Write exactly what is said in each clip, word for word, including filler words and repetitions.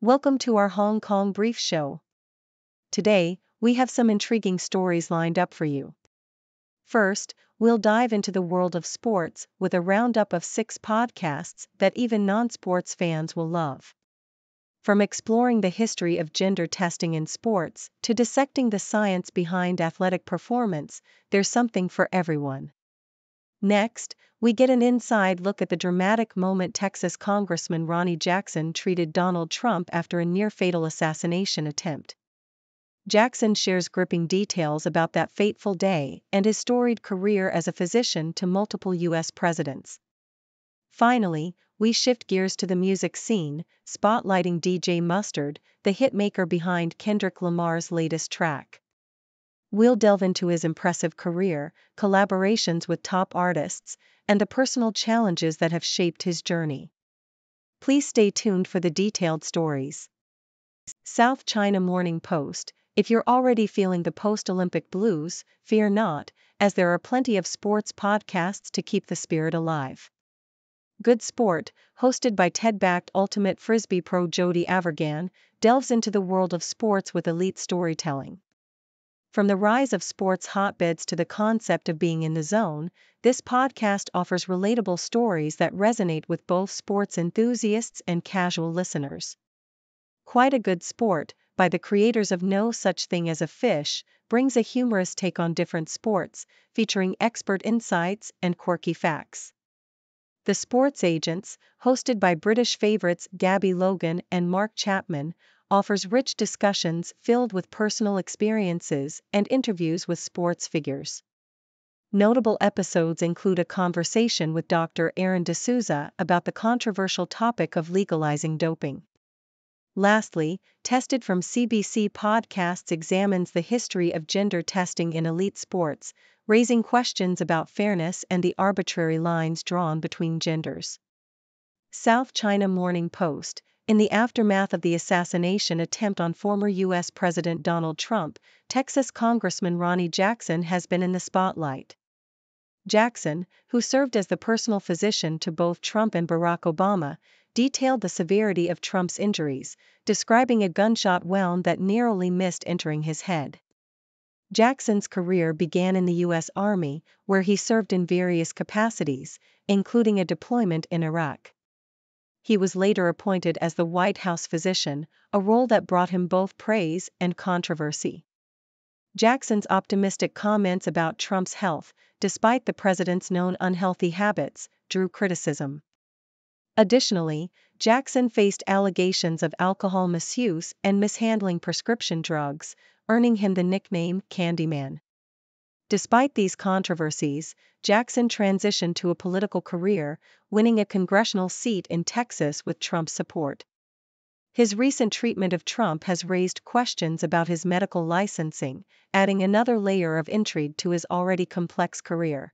Welcome to our Hong Kong Brief show. Today, we have some intriguing stories lined up for you. First, we'll dive into the world of sports with a roundup of six podcasts that even non-sports fans will love. From exploring the history of gender testing in sports to dissecting the science behind athletic performance, there's something for everyone. Next, we get an inside look at the dramatic moment Texas Congressman Ronny Jackson treated Donald Trump after a near-fatal assassination attempt. Jackson shares gripping details about that fateful day and his storied career as a physician to multiple U S presidents. Finally, we shift gears to the music scene, spotlighting D J Mustard, the hitmaker behind Kendrick Lamar's latest track. We'll delve into his impressive career, collaborations with top artists, and the personal challenges that have shaped his journey. Please stay tuned for the detailed stories. South China Morning Post: if you're already feeling the post-Olympic blues, fear not, as there are plenty of sports podcasts to keep the spirit alive. Good Sport, hosted by TED-backed Ultimate Frisbee pro Jody Avergan, delves into the world of sports with elite storytelling. From the rise of sports hotbeds to the concept of being in the zone, this podcast offers relatable stories that resonate with both sports enthusiasts and casual listeners. Quite a Good Sport, by the creators of No Such Thing as a Fish, brings a humorous take on different sports, featuring expert insights and quirky facts. The Sports Agents, hosted by British favorites Gabby Logan and Mark Chapman, offers rich discussions filled with personal experiences and interviews with sports figures. Notable episodes include a conversation with Doctor Aaron D'Souza about the controversial topic of legalizing doping. Lastly, Tested from C B C Podcasts examines the history of gender testing in elite sports, raising questions about fairness and the arbitrary lines drawn between genders. South China Morning Post: in the aftermath of the assassination attempt on former U S President Donald Trump, Texas Congressman Ronny Jackson has been in the spotlight. Jackson, who served as the personal physician to both Trump and Barack Obama, detailed the severity of Trump's injuries, describing a gunshot wound that narrowly missed entering his head. Jackson's career began in the U S Army, where he served in various capacities, including a deployment in Iraq. He was later appointed as the White House physician, a role that brought him both praise and controversy. Jackson's optimistic comments about Trump's health, despite the president's known unhealthy habits, drew criticism. Additionally, Jackson faced allegations of alcohol misuse and mishandling prescription drugs, earning him the nickname Candyman. Despite these controversies, Jackson transitioned to a political career, winning a congressional seat in Texas with Trump's support. His recent treatment of Trump has raised questions about his medical licensing, adding another layer of intrigue to his already complex career.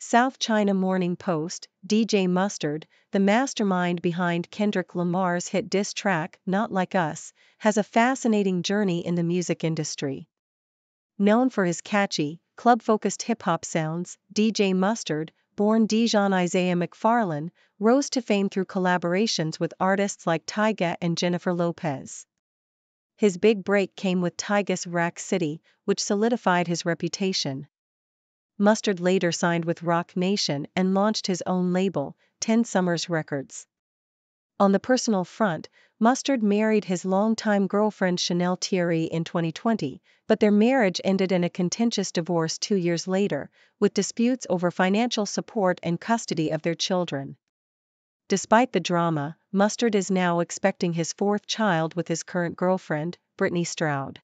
South China Morning Post: D J Mustard, the mastermind behind Kendrick Lamar's hit diss track Not Like Us, has a fascinating journey in the music industry. Known for his catchy, club-focused hip-hop sounds, D J Mustard, born Dijon Isaiah McFarlane, rose to fame through collaborations with artists like Tyga and Jennifer Lopez. His big break came with Tyga's Rack City, which solidified his reputation. Mustard later signed with Rock Nation and launched his own label, Ten Summers Records. On the personal front, Mustard married his longtime girlfriend Chanel Thierry in twenty twenty, but their marriage ended in a contentious divorce two years later, with disputes over financial support and custody of their children. Despite the drama, Mustard is now expecting his fourth child with his current girlfriend, Brittany Stroud.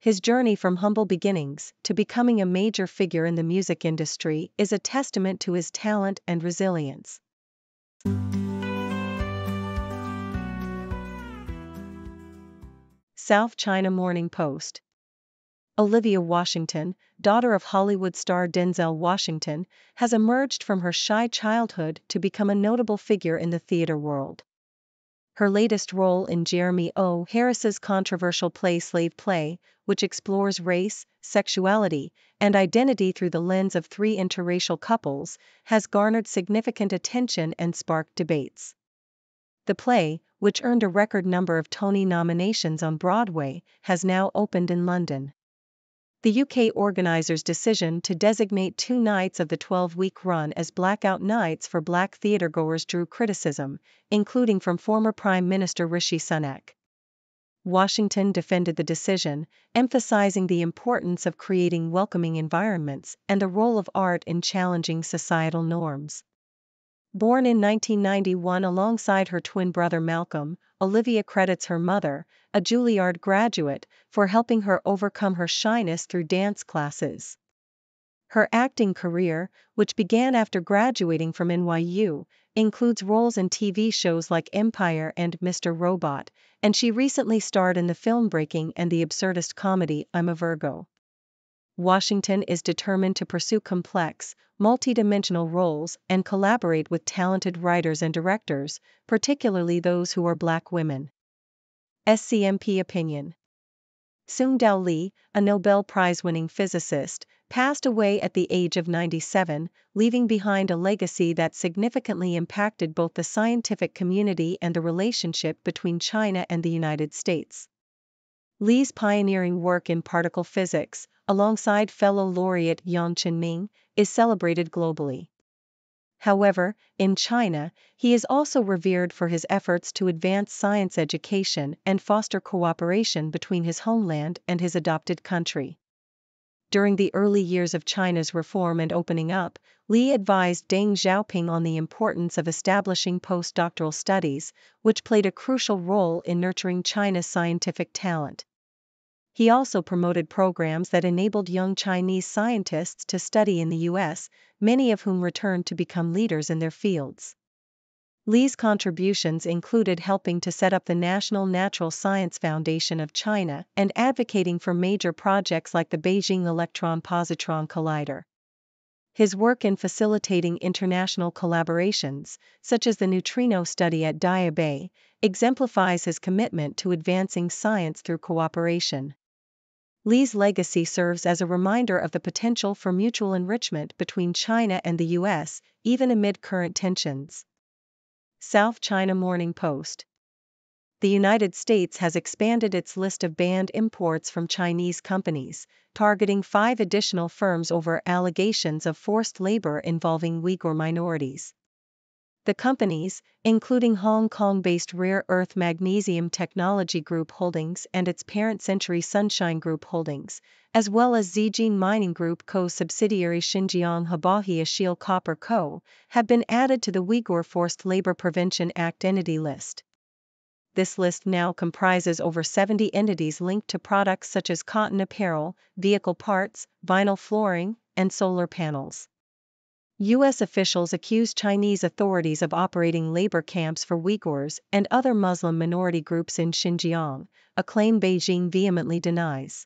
His journey from humble beginnings to becoming a major figure in the music industry is a testament to his talent and resilience. South China Morning Post: Olivia Washington, daughter of Hollywood star Denzel Washington, has emerged from her shy childhood to become a notable figure in the theater world. Her latest role in Jeremy O. Harris's controversial play Slave Play, which explores race, sexuality, and identity through the lens of three interracial couples, has garnered significant attention and sparked debates. The play, which earned a record number of Tony nominations on Broadway, has now opened in London. The U K organizers' decision to designate two nights of the twelve-week run as blackout nights for black theatregoers drew criticism, including from former Prime Minister Rishi Sunak. Washington defended the decision, emphasizing the importance of creating welcoming environments and the role of art in challenging societal norms. Born in nineteen ninety-one alongside her twin brother Malcolm, Olivia credits her mother, a Juilliard graduate, for helping her overcome her shyness through dance classes. Her acting career, which began after graduating from N Y U, includes roles in T V shows like Empire and Mister Robot, and she recently starred in the film Breaking and the absurdist comedy I'm a Virgo. Washington is determined to pursue complex, multidimensional roles and collaborate with talented writers and directors, particularly those who are black women. S C M P Opinion. Tsung-Dao Lee, a Nobel Prize-winning physicist, passed away at the age of ninety-seven, leaving behind a legacy that significantly impacted both the scientific community and the relationship between China and the United States. Lee's pioneering work in particle physics, alongside fellow laureate Yang Chinming, is celebrated globally. However, in China, he is also revered for his efforts to advance science education and foster cooperation between his homeland and his adopted country. During the early years of China's reform and opening up, Lee advised Deng Xiaoping on the importance of establishing postdoctoral studies, which played a crucial role in nurturing China's scientific talent. He also promoted programs that enabled young Chinese scientists to study in the U S, many of whom returned to become leaders in their fields. Lee's contributions included helping to set up the National Natural Science Foundation of China and advocating for major projects like the Beijing Electron-Positron Collider. His work in facilitating international collaborations, such as the neutrino study at Daya Bay, exemplifies his commitment to advancing science through cooperation. Lee's legacy serves as a reminder of the potential for mutual enrichment between China and the U S, even amid current tensions. South China Morning Post. The United States has expanded its list of banned imports from Chinese companies, targeting five additional firms over allegations of forced labor involving Uyghur minorities. The companies, including Hong Kong-based Rare Earth Magnesium Technology Group Holdings and its parent Century Sunshine Group Holdings, as well as Zijin Mining Group Co.'s subsidiary Xinjiang Habahi Ashiel Copper Co., have been added to the Uyghur Forced Labor Prevention Act entity list. This list now comprises over seventy entities linked to products such as cotton apparel, vehicle parts, vinyl flooring, and solar panels. U S officials accuse Chinese authorities of operating labor camps for Uyghurs and other Muslim minority groups in Xinjiang, a claim Beijing vehemently denies.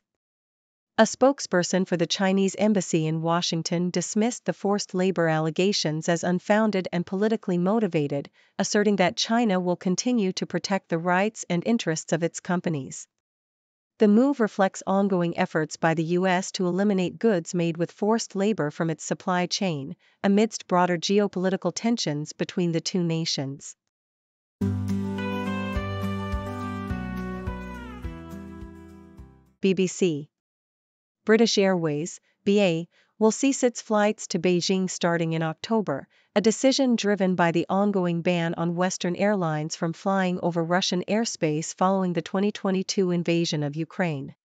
A spokesperson for the Chinese embassy in Washington dismissed the forced labor allegations as unfounded and politically motivated, asserting that China will continue to protect the rights and interests of its companies. The move reflects ongoing efforts by the U S to eliminate goods made with forced labor from its supply chain, amidst broader geopolitical tensions between the two nations. B B C. British Airways, B A, will cease its flights to Beijing starting in October, a decision driven by the ongoing ban on Western Airlines from flying over Russian airspace following the twenty twenty-two invasion of Ukraine.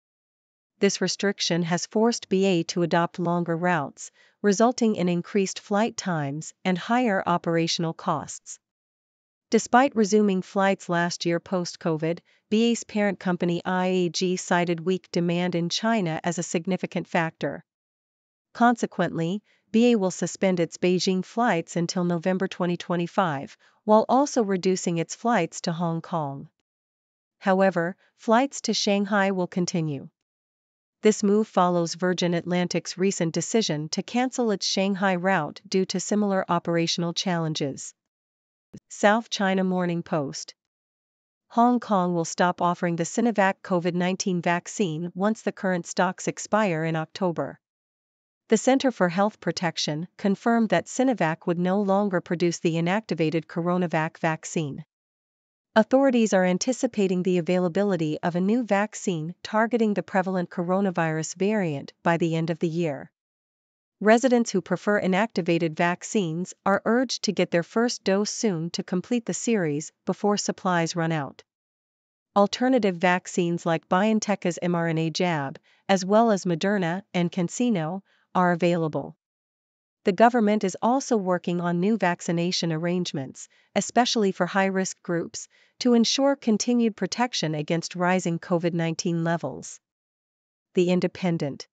This restriction has forced B A to adopt longer routes, resulting in increased flight times and higher operational costs. Despite resuming flights last year post-COVID, B A's parent company I A G cited weak demand in China as a significant factor. Consequently, B A will suspend its Beijing flights until November twenty twenty-five, while also reducing its flights to Hong Kong. However, flights to Shanghai will continue. This move follows Virgin Atlantic's recent decision to cancel its Shanghai route due to similar operational challenges. South China Morning Post. Hong Kong will stop offering the Sinovac COVID nineteen vaccine once the current stocks expire in October. The Center for Health Protection confirmed that Sinovac would no longer produce the inactivated CoronaVac vaccine. Authorities are anticipating the availability of a new vaccine targeting the prevalent coronavirus variant by the end of the year. Residents who prefer inactivated vaccines are urged to get their first dose soon to complete the series before supplies run out. Alternative vaccines like BioNTech's mRNA jab, as well as Moderna and CanSino, are available. The government is also working on new vaccination arrangements, especially for high-risk groups, to ensure continued protection against rising COVID nineteen levels. The Independent.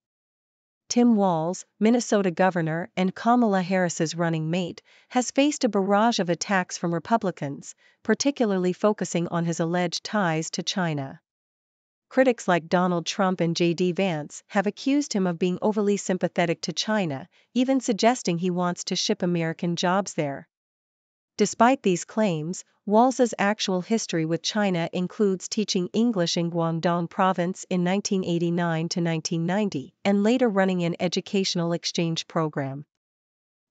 Tim Walz, Minnesota governor and Kamala Harris's running mate, has faced a barrage of attacks from Republicans, particularly focusing on his alleged ties to China. Critics like Donald Trump and J D Vance have accused him of being overly sympathetic to China, even suggesting he wants to ship American jobs there. Despite these claims, Walz's actual history with China includes teaching English in Guangdong Province in nineteen eighty-nine to nineteen ninety and later running an educational exchange program.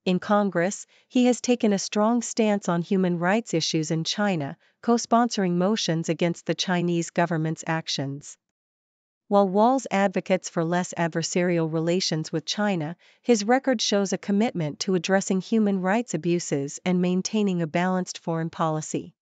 In Congress, he has taken a strong stance on human rights issues in China, co-sponsoring motions against the Chinese government's actions. While Walz advocates for less adversarial relations with China, his record shows a commitment to addressing human rights abuses and maintaining a balanced foreign policy.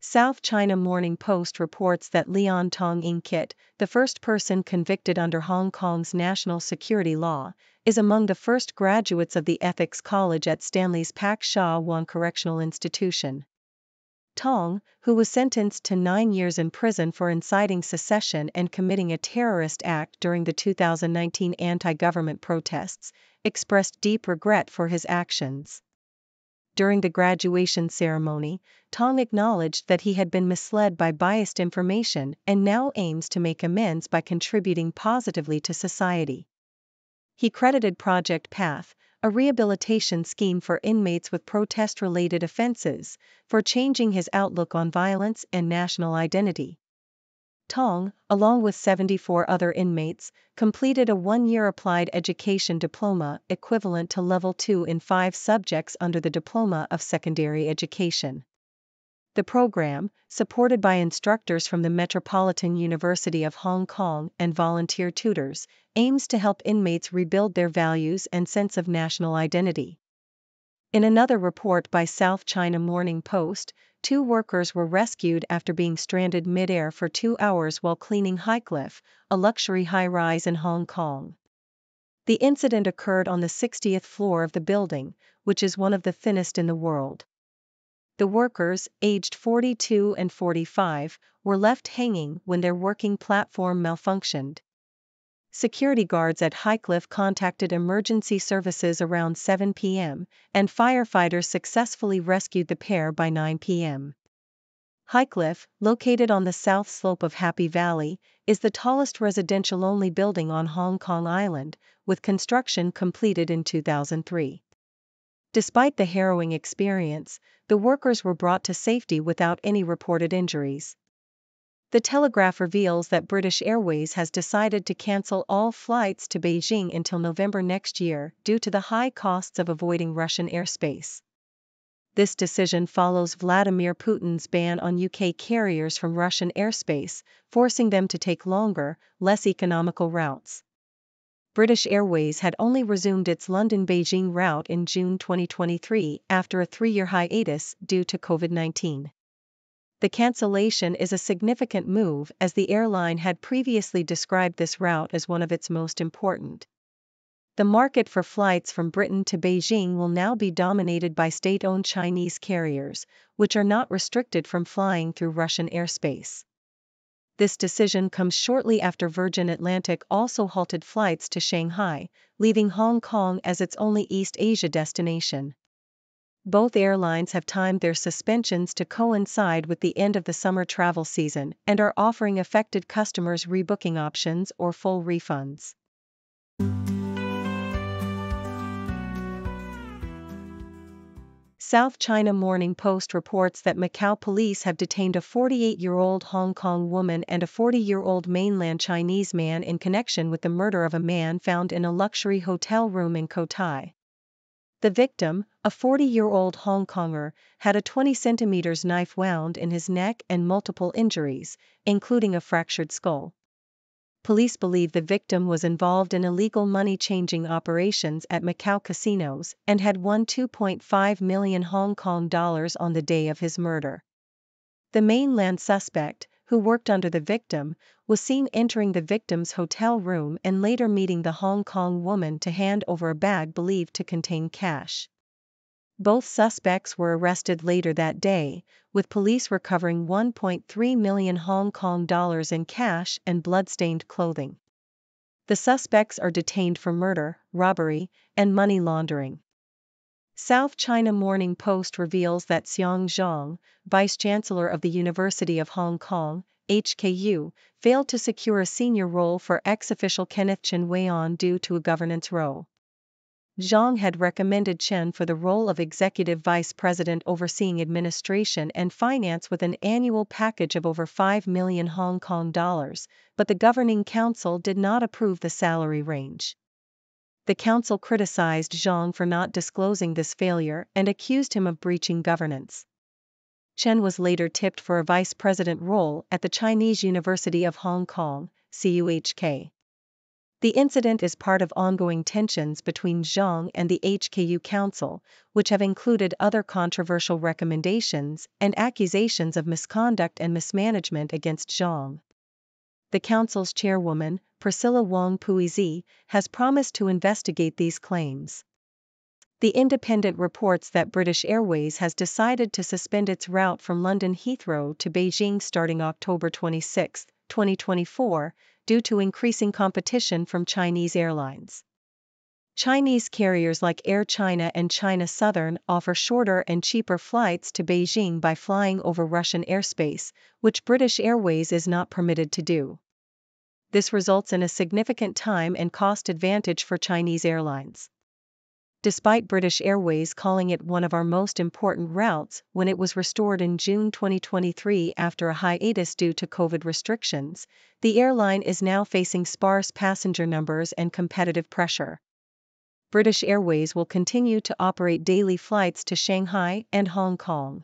South China Morning Post reports that Leon Tong In-kit, the first person convicted under Hong Kong's national security law, is among the first graduates of the Ethics College at Stanley's Pak Sha Wan Correctional Institution. Tong, who was sentenced to nine years in prison for inciting secession and committing a terrorist act during the two thousand nineteen anti-government protests, expressed deep regret for his actions. During the graduation ceremony, Tong acknowledged that he had been misled by biased information and now aims to make amends by contributing positively to society. He credited Project PATH, a rehabilitation scheme for inmates with protest-related offenses, for changing his outlook on violence and national identity. Tong, along with seventy-four other inmates, completed a one-year applied education diploma equivalent to level two in five subjects under the Diploma of Secondary Education. The program, supported by instructors from the Metropolitan University of Hong Kong and volunteer tutors, aims to help inmates rebuild their values and sense of national identity. In another report by South China Morning Post, two workers were rescued after being stranded mid-air for two hours while cleaning Highcliffe, a luxury high-rise in Hong Kong. The incident occurred on the sixtieth floor of the building, which is one of the thinnest in the world. The workers, aged forty-two and forty-five, were left hanging when their working platform malfunctioned. Security guards at Highcliffe contacted emergency services around seven p m, and firefighters successfully rescued the pair by nine p m Highcliffe, located on the south slope of Happy Valley, is the tallest residential-only building on Hong Kong Island, with construction completed in two thousand three. Despite the harrowing experience, the workers were brought to safety without any reported injuries. The Telegraph reveals that British Airways has decided to cancel all flights to Beijing until November next year due to the high costs of avoiding Russian airspace. This decision follows Vladimir Putin's ban on U K carriers from Russian airspace, forcing them to take longer, less economical routes. British Airways had only resumed its London-Beijing route in June twenty twenty-three after a three-year hiatus due to COVID nineteen. The cancellation is a significant move as the airline had previously described this route as one of its most important. The market for flights from Britain to Beijing will now be dominated by state-owned Chinese carriers, which are not restricted from flying through Russian airspace. This decision comes shortly after Virgin Atlantic also halted flights to Shanghai, leaving Hong Kong as its only East Asia destination. Both airlines have timed their suspensions to coincide with the end of the summer travel season and are offering affected customers rebooking options or full refunds. South China Morning Post reports that Macau police have detained a forty-eight-year-old Hong Kong woman and a forty-year-old mainland Chinese man in connection with the murder of a man found in a luxury hotel room in Cotai. The victim, a forty-year-old Hong Konger, had a twenty centimeter knife wound in his neck and multiple injuries, including a fractured skull. Police believe the victim was involved in illegal money-changing operations at Macau casinos and had won two point five million Hong Kong dollars on the day of his murder. The mainland suspect, who worked under the victim, was seen entering the victim's hotel room and later meeting the Hong Kong woman to hand over a bag believed to contain cash. Both suspects were arrested later that day, with police recovering one point three million Hong Kong dollars in cash and blood-stained clothing. The suspects are detained for murder, robbery, and money laundering. South China Morning Post reveals that Xiang Zhang, Vice-Chancellor of the University of Hong Kong, H K U, failed to secure a senior role for ex-official Kenneth Chen Wei-an due to a governance role. Zhang had recommended Chen for the role of Executive Vice President overseeing administration and finance with an annual package of over five million Hong Kong dollars, but the Governing Council did not approve the salary range. The council criticized Zhang for not disclosing this failure and accused him of breaching governance. Chen was later tipped for a vice president role at the Chinese University of Hong Kong, C U H K. The incident is part of ongoing tensions between Zhang and the H K U Council, which have included other controversial recommendations and accusations of misconduct and mismanagement against Zhang. The council's chairwoman, Priscilla Wong Puizi, has promised to investigate these claims. The Independent reports that British Airways has decided to suspend its route from London Heathrow to Beijing starting October twenty-sixth, twenty twenty-four, due to increasing competition from Chinese airlines. Chinese carriers like Air China and China Southern offer shorter and cheaper flights to Beijing by flying over Russian airspace, which British Airways is not permitted to do. This results in a significant time and cost advantage for Chinese airlines. Despite British Airways calling it one of our most important routes when it was restored in June twenty twenty-three after a hiatus due to COVID restrictions, the airline is now facing sparse passenger numbers and competitive pressure. British Airways will continue to operate daily flights to Shanghai and Hong Kong.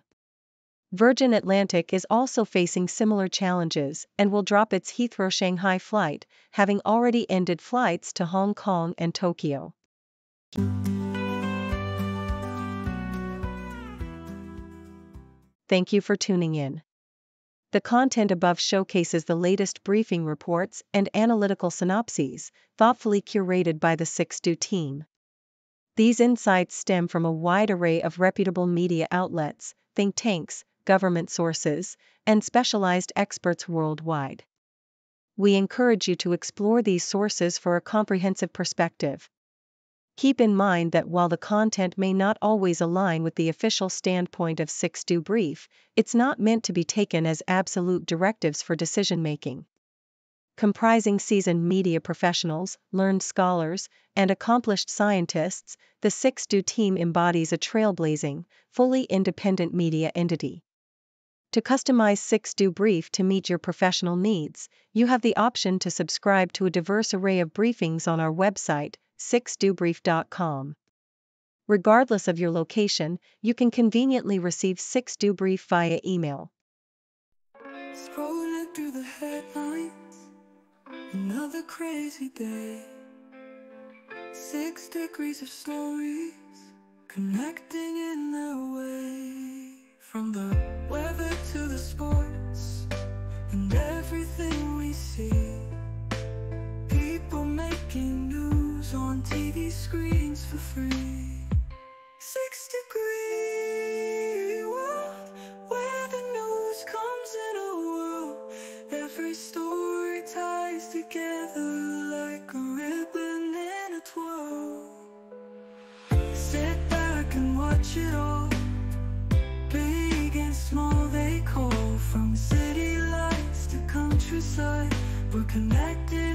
Virgin Atlantic is also facing similar challenges and will drop its Heathrow-Shanghai flight, having already ended flights to Hong Kong and Tokyo. Thank you for tuning in. The content above showcases the latest briefing reports and analytical synopses, thoughtfully curated by the SixDo team. These insights stem from a wide array of reputable media outlets, think tanks, government sources, and specialized experts worldwide. We encourage you to explore these sources for a comprehensive perspective. Keep in mind that while the content may not always align with the official standpoint of SixDo Brief, it's not meant to be taken as absolute directives for decision-making. Comprising seasoned media professionals, learned scholars, and accomplished scientists, the SixDo team embodies a trailblazing, fully independent media entity. To customize SixDo Brief to meet your professional needs, you have the option to subscribe to a diverse array of briefings on our website, six do brief dot com. Regardless of your location, you can conveniently receive SixDo Brief via email. Scrolling through the headlines, another crazy day. Six degrees of stories connecting in their way. From the weather to the sports and everything we see. People making news on T V screens for free. Six degree world, where the news comes in a world. Every story ties together like a ribbon in a twirl. Sit back and watch it all, big and small they call. From city lights to countryside, we're connected.